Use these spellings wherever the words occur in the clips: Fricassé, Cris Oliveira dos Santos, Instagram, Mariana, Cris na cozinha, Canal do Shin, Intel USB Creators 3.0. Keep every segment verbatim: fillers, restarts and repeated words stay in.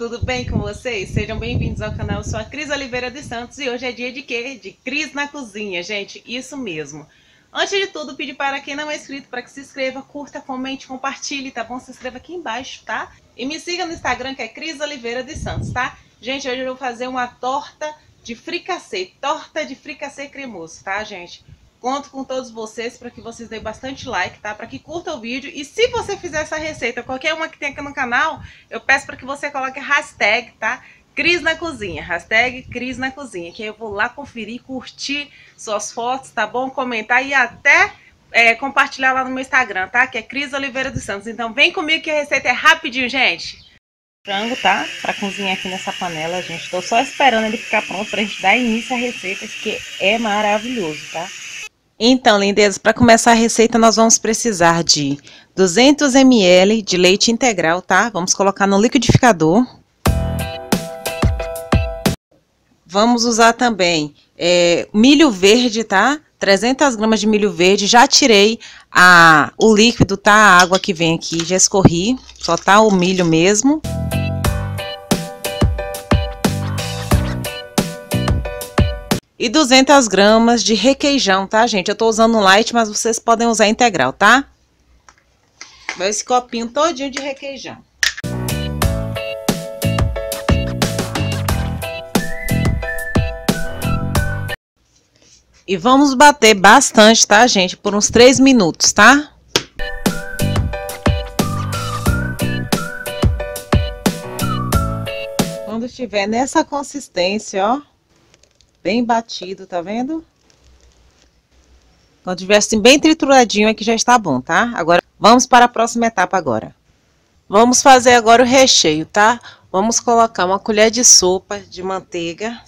tudo bem com vocês? Sejam bem-vindos ao canal, eu sou a Cris Oliveira dos Santos e hoje é dia de quê? De Cris na Cozinha, gente, isso mesmo. Antes de tudo, pedir para quem não é inscrito para que se inscreva, curta, comente, compartilhe, tá bom? Se inscreva aqui embaixo, tá? E me siga no Instagram que é Cris Oliveira dos Santos, tá? Gente, hoje eu vou fazer uma torta de fricassê, torta de fricassê cremoso, tá, gente? Conto com todos vocês para que vocês deem bastante like, tá? Para que curta o vídeo. E se você fizer essa receita, qualquer uma que tem aqui no canal, eu peço para que você coloque a hashtag, tá? Cris na Cozinha, hashtag Cris na Cozinha, que eu vou lá conferir, curtir suas fotos, tá bom? Comentar e até é, compartilhar lá no meu Instagram, tá? Que é Cris Oliveira dos Santos. Então vem comigo que a receita é rapidinho, gente. Frango, tá? Para cozinhar aqui nessa panela, gente. Tô só esperando ele ficar pronto para a gente dar início à receita, que é maravilhoso, tá? Então, lindezas, para começar a receita nós vamos precisar de duzentos mililitros de leite integral, tá? Vamos colocar no liquidificador. Vamos usar também é, milho verde, tá? trezentas gramas de milho verde. Já tirei a, o líquido, tá? A água que vem aqui, já escorri. Só tá o milho mesmo. E duzentas gramas de requeijão, tá, gente? Eu tô usando light, mas vocês podem usar integral, tá? Vou esse copinho todinho de requeijão. E vamos bater bastante, tá, gente? Por uns três minutos, tá? Quando estiver nessa consistência, ó. Bem batido, tá vendo? Quando tiver assim bem trituradinho aqui já está bom, tá? Agora vamos para a próxima etapa agora. Vamos fazer agora o recheio, tá? Vamos colocar uma colher de sopa de manteiga.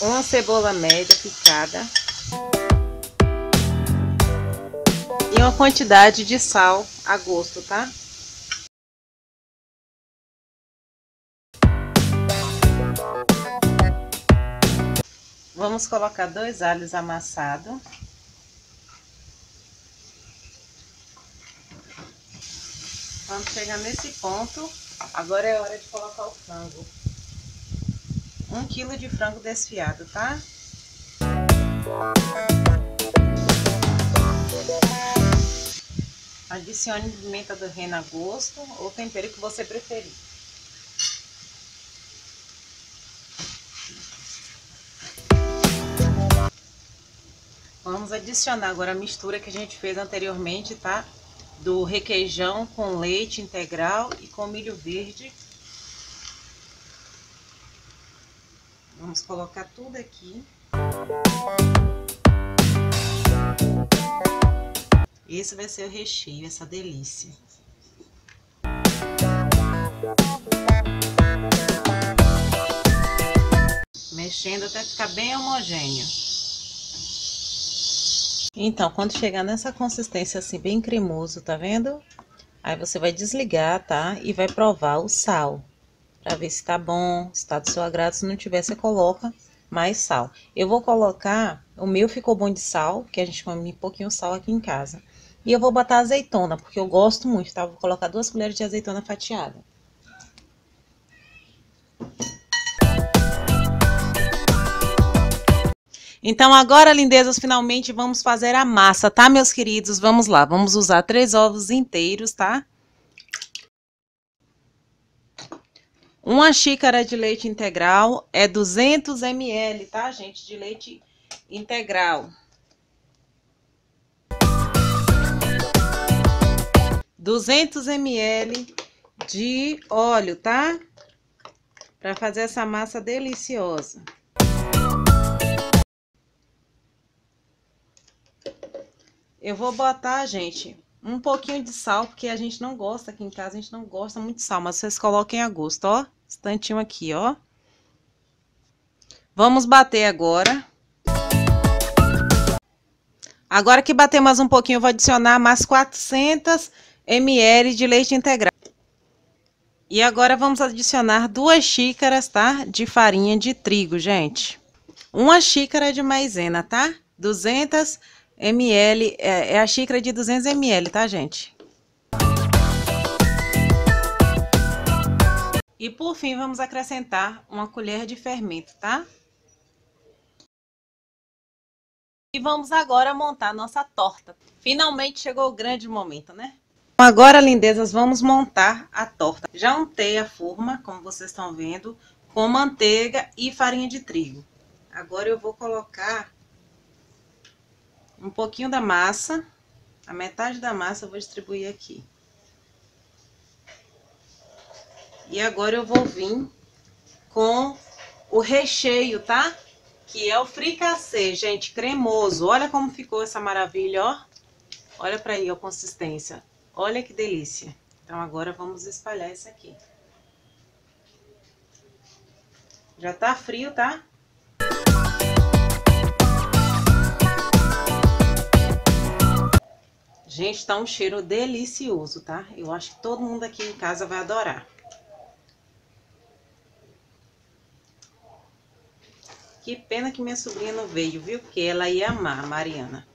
Uma cebola média picada. E uma quantidade de sal a gosto, tá? Vamos colocar dois alhos amassados. Quando chegar nesse ponto, agora é hora de colocar o frango. Um quilo de frango desfiado, tá? Adicione pimenta do reino a gosto ou tempero que você preferir. Vamos adicionar agora a mistura que a gente fez anteriormente, tá? Do requeijão com leite integral e com milho verde. Vamos colocar tudo aqui. Esse vai ser o recheio, essa delícia. Mexendo até ficar bem homogêneo. Então, quando chegar nessa consistência assim, bem cremoso, tá vendo? Aí você vai desligar, tá? E vai provar o sal, pra ver se tá bom, se tá do seu agrado. Se não tiver, você coloca mais sal. Eu vou colocar, o meu ficou bom de sal, que a gente come um pouquinho de sal aqui em casa. E eu vou botar azeitona, porque eu gosto muito, tá? Vou colocar duas colheres de azeitona fatiada. Então agora, lindezas, finalmente vamos fazer a massa, tá, meus queridos? Vamos lá, vamos usar três ovos inteiros, tá? Uma xícara de leite integral é duzentos mililitros, tá, gente? De leite integral. duzentos mililitros de óleo, tá? Pra fazer essa massa deliciosa. Eu vou botar, gente, um pouquinho de sal, porque a gente não gosta aqui em casa, a gente não gosta muito de sal, mas vocês coloquem a gosto, ó. Esse tantinho aqui, ó. Vamos bater agora. Agora que bater mais um pouquinho, eu vou adicionar mais quatrocentos mililitros de leite integral. E agora vamos adicionar duas xícaras, tá? De farinha de trigo, gente. Uma xícara de maisena, tá? duzentas mililitros. É a xícara de duzentos mililitros, tá, gente? E por fim, vamos acrescentar uma colher de fermento, tá? E vamos agora montar nossa torta. Finalmente chegou o grande momento, né? Agora, lindezas, vamos montar a torta. Já untei a forma, como vocês estão vendo, com manteiga e farinha de trigo. Agora eu vou colocar um pouquinho da massa, a metade da massa eu vou distribuir aqui. E agora eu vou vir com o recheio, tá? Que é o fricassê, gente, cremoso. Olha como ficou essa maravilha, ó. Olha pra aí a consistência. Olha que delícia. Então agora vamos espalhar isso aqui. Já tá frio, tá? Gente, tá um cheiro delicioso, tá? Eu acho que todo mundo aqui em casa vai adorar. Que pena que minha sobrinha não veio, viu? Porque ela ia amar a Mariana.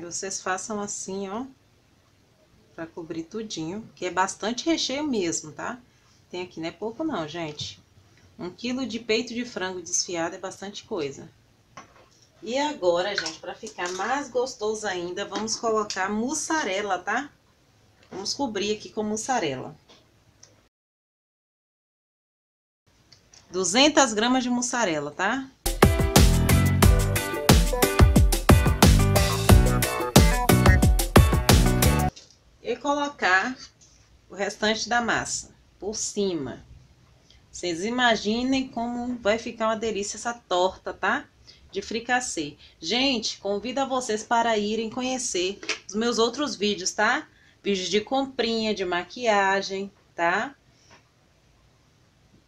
Vocês façam assim, ó, pra cobrir tudinho, que é bastante recheio mesmo, tá? Tem aqui, não é pouco não, gente. Um quilo de peito de frango desfiado é bastante coisa. E agora, gente, pra ficar mais gostoso ainda, vamos colocar mussarela, tá? Vamos cobrir aqui com mussarela. duzentas gramas de mussarela, tá? E colocar o restante da massa por cima. Vocês imaginem como vai ficar uma delícia essa torta, tá? De fricassê. Gente, convido a vocês para irem conhecer os meus outros vídeos, tá? Vídeos de comprinha, de maquiagem, tá?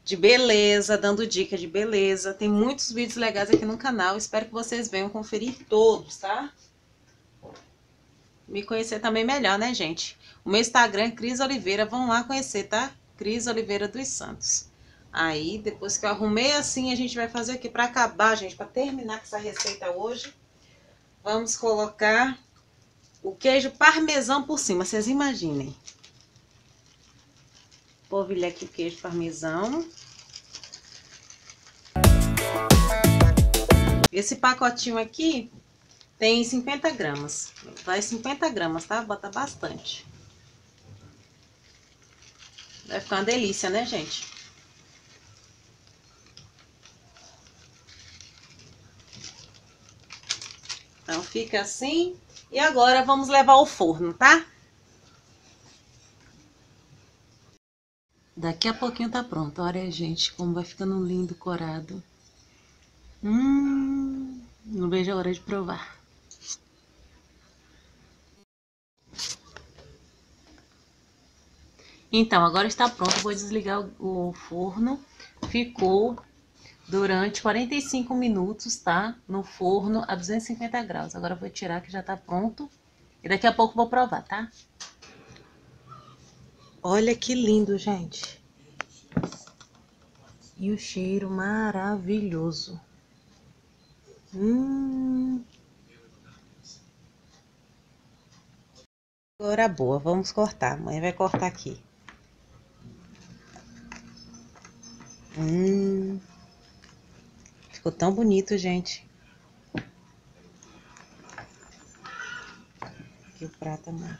De beleza, dando dica de beleza. Tem muitos vídeos legais aqui no canal. Espero que vocês venham conferir todos, tá? Me conhecer também melhor, né, gente? O meu Instagram é Cris Oliveira, vão lá conhecer, tá? Cris Oliveira dos Santos. Aí, depois que eu arrumei assim, a gente vai fazer aqui pra acabar, gente, pra terminar com essa receita hoje. Vamos colocar o queijo parmesão por cima, vocês imaginem. Polvilhar aqui o queijo parmesão. Esse pacotinho aqui... tem cinquenta gramas, vai cinquenta gramas, tá? Bota bastante. Vai ficar uma delícia, né, gente? Então fica assim. E agora vamos levar ao forno, tá? Daqui a pouquinho tá pronto. Olha, gente, como vai ficando lindo, corado. Hum, não vejo a hora de provar. Então, agora está pronto, vou desligar o forno, ficou durante quarenta e cinco minutos, tá? No forno a duzentos e cinquenta graus, agora eu vou tirar que já tá pronto e daqui a pouco vou provar, tá? Olha que lindo, gente! E o cheiro maravilhoso! Hum... Agora boa, vamos cortar, a mãe vai cortar aqui. Hum, ficou tão bonito, gente. Aqui o prato, mãe.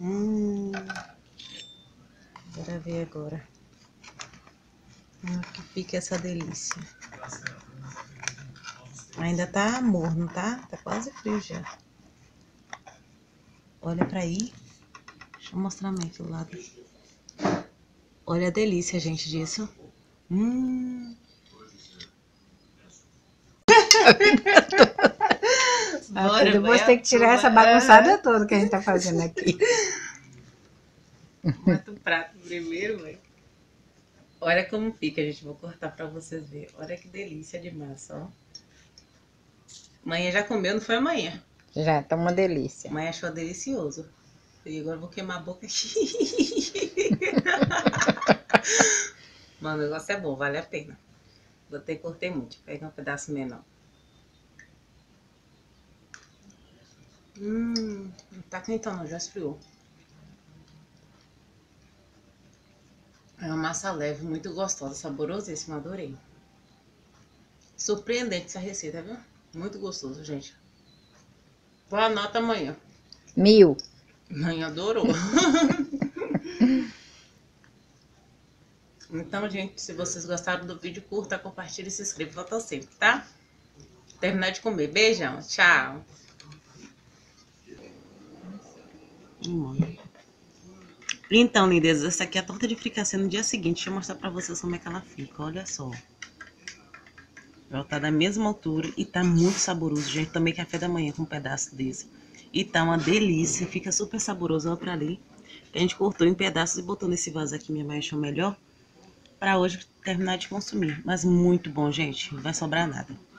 Hum, bora ver agora. Hum, que fica essa delícia. Ainda tá morno, tá? Tá quase frio já. Olha pra aí. Deixa eu mostrar mais aqui do lado. Olha a delícia, gente, disso. Hum. Bora, depois tem que tirar essa bagunçada toda que a gente tá fazendo aqui. Bota o prato primeiro, velho. Olha como fica, gente. Vou cortar pra vocês verem. Olha que delícia de massa, ó. Mãe já comeu, não foi amanhã? Já, tá uma delícia. Mãe achou delicioso. E agora eu vou queimar a boca aqui. Mano, o negócio é bom, vale a pena. Botei, cortei muito. Peguei um pedaço menor. Hum, não tá quentando, não, já esfriou. É uma massa leve, muito gostosa, saborosíssima, adorei. Surpreendente essa receita, viu? Muito gostoso, gente. Qual a nota amanhã? Mil. Mãe adorou. Então, gente, se vocês gostaram do vídeo, curta, compartilha e se inscreva. Volta sempre, tá? Terminar de comer. Beijão. Tchau. Hum. Então, lindezas, essa aqui é a torta de fricassê no dia seguinte. Deixa eu mostrar pra vocês como é que ela fica. Olha só. Ela tá da mesma altura e tá muito saboroso, gente. Também café da manhã com um pedaço desse. E tá uma delícia. Fica super saboroso. Olha pra ali. A gente cortou em pedaços e botou nesse vaso aqui. Minha mãe achou melhor pra hoje terminar de consumir. Mas muito bom, gente. Não vai sobrar nada.